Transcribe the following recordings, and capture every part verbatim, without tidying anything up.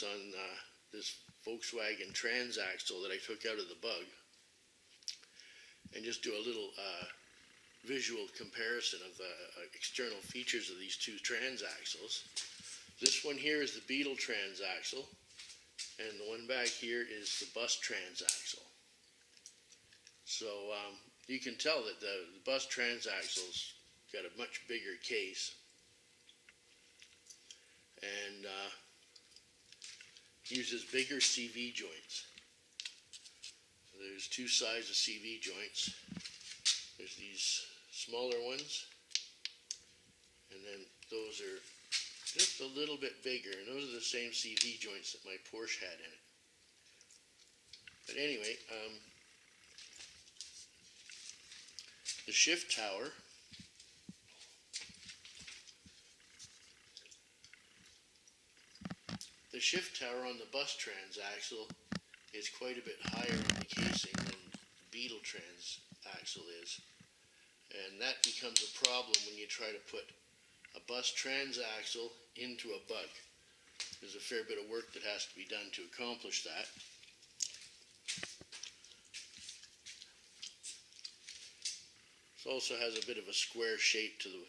lease on uh, this Volkswagen transaxle that I took out of the bug and just do a little uh, visual comparison of the uh, external features of these two transaxles. This one here is the Beetle transaxle, and the one back here is the Bus transaxle. So um, you can tell that the, the Bus transaxle's got a much bigger case, and uh, uses bigger C V joints. There's two sides of C V joints. There's these smaller ones, and then those are just a little bit bigger, and those are the same C V joints that my Porsche had in it. But anyway, um, the shift tower the shift tower on the Bus transaxle is quite a bit higher in the casing than the Beetle transaxle is, and that becomes a problem when you try to put a Bus transaxle into a bug. There's a fair bit of work that has to be done to accomplish that. This also has a bit of a square shape to the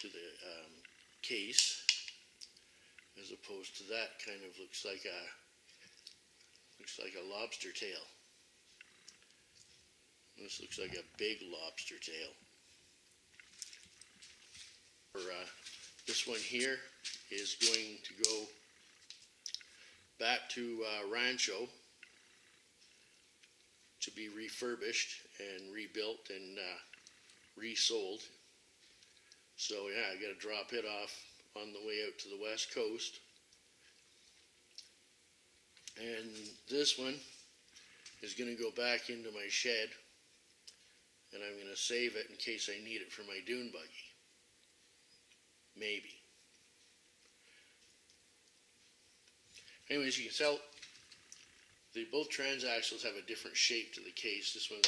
to the um, case, as opposed to that kind of looks like a looks like a lobster tail. This looks like a big lobster tail. Or, uh, this one here is going to go back to uh, Rancho to be refurbished and rebuilt and uh, resold. So yeah, I got to drop it off on the way out to the West Coast. And this one is going to go back into my shed, and I'm going to save it in case I need it for my dune buggy. Maybe. Anyways, you can tell they both transaxles have a different shape to the case. This one's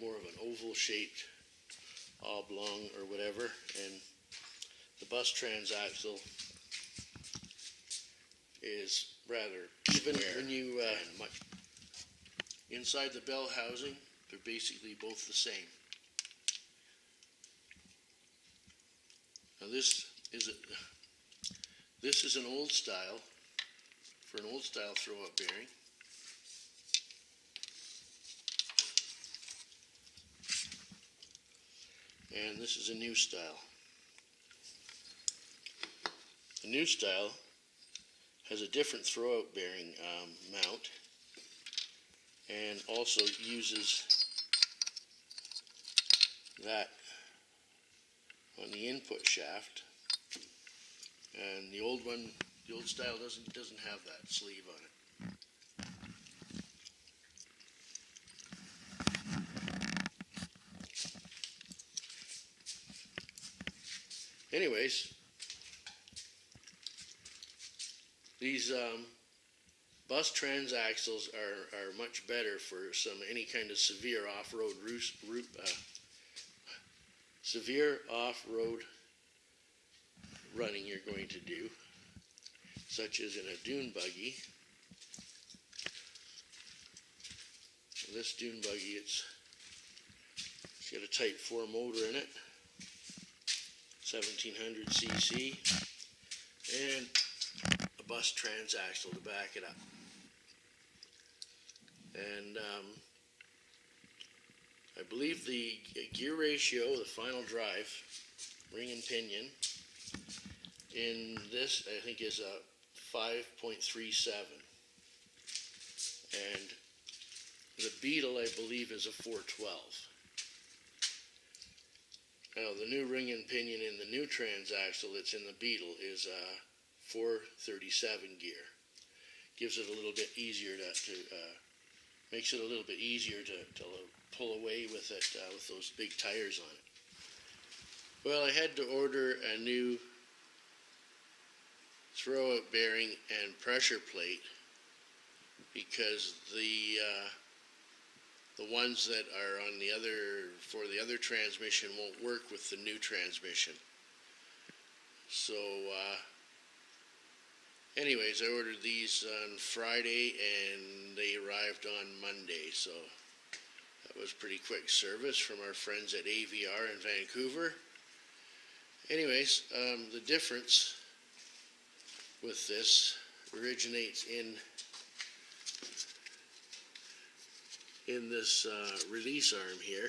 more of an oval shaped, oblong or whatever, and the Bus transaxle is rather even when you uh, much. Inside the bell housing, they're basically both the same. Now this is a, this is an old style, for an old style throw-up bearing. And this is a new style. The new style has a different throw-out bearing um, mount, and also uses that on the input shaft, and the old one, the old style doesn't doesn't have that sleeve on it. Anyways, these um, Bus transaxles are are much better for some any kind of severe off-road route. Uh, Severe off-road running you're going to do, such as in a dune buggy. In this dune buggy, it's, it's got a Type four motor in it, seventeen hundred c c, and a Bus transaxle to back it up. And um, I believe the gear ratio, the final drive, ring and pinion, in this I think is a five point three seven, and the Beetle I believe is a four twelve. Now the new ring and pinion in the new transaxle that's in the Beetle is a four thirty-seven gear. Gives it a little bit easier to, to uh, makes it a little bit easier to, to pull away with it uh, with those big tires on it. Well, I had to order a new throwout bearing and pressure plate, because the uh, the ones that are on the other for the other transmission won't work with the new transmission. So uh, Anyways, I ordered these on Friday and they arrived on Monday, so that was pretty quick service from our friends at A V R in Vancouver. Anyways, um, the difference with this originates in in this uh, release arm here,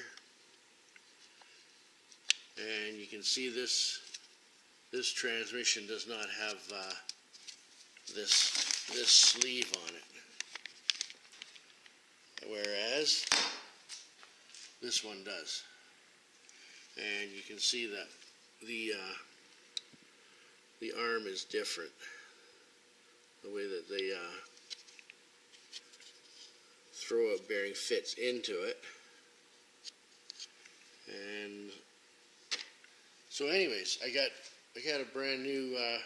and you can see this this transmission does not have uh, this this sleeve on it, whereas this one does. And you can see that the uh, the arm is different, the way that the uh, throw-up bearing fits into it. And so anyways, I got I got a brand new uh,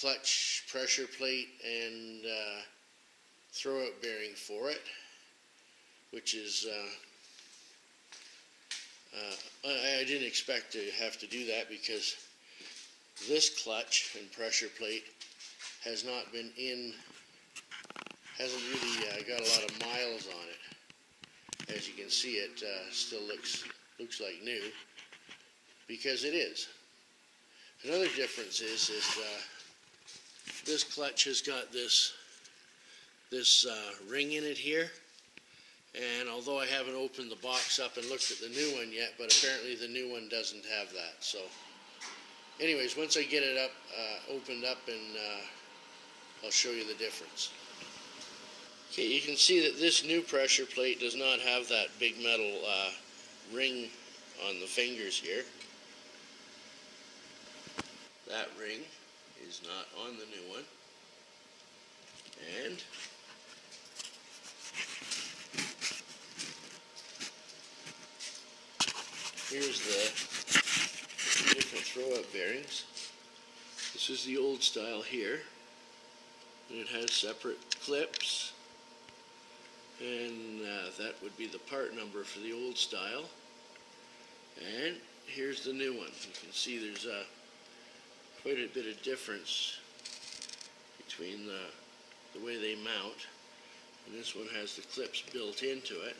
clutch, pressure plate, and uh, throw-up bearing for it, which is uh, Uh, I, I didn't expect to have to do that, because this clutch and pressure plate has not been in, hasn't really uh, got a lot of miles on it. As you can see, it uh, still looks looks like new, because it is. Another difference is is uh, this clutch has got this this uh, ring in it here. And although I haven't opened the box up and looked at the new one yet, but apparently the new one doesn't have that. So anyways, once I get it up, uh, opened up, and uh, I'll show you the difference. Okay, you can see that this new pressure plate does not have that big metal uh, ring on the fingers here. That ring is not on the new one. And here's the different throw-up bearings. This is the old style here, and it has separate clips, and uh, that would be the part number for the old style. And here's the new one. You can see there's uh, quite a bit of difference between the, the way they mount, and this one has the clips built into it.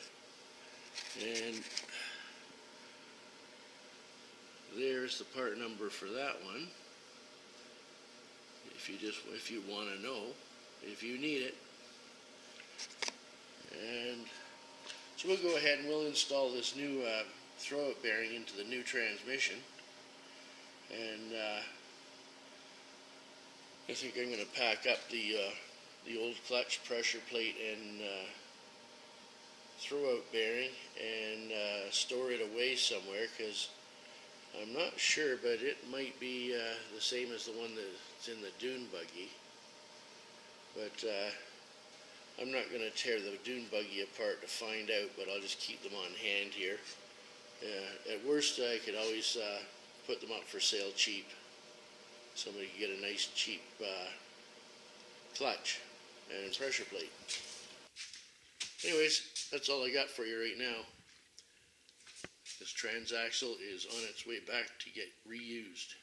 And there's the part number for that one, if you just if you want to know, if you need it. And so we'll go ahead and we'll install this new uh, throw-up bearing into the new transmission. And uh, I think I'm going to pack up the uh, the old clutch, pressure plate, and uh, throw-up bearing, and uh, store it away somewhere, because I'm not sure, but it might be uh, the same as the one that's in the dune buggy. But uh, I'm not going to tear the dune buggy apart to find out, but I'll just keep them on hand here. Uh, at worst, I could always uh, put them up for sale cheap. Somebody could get a nice cheap uh, clutch and pressure plate. Anyways, that's all I got for you right now. This transaxle is on its way back to get reused.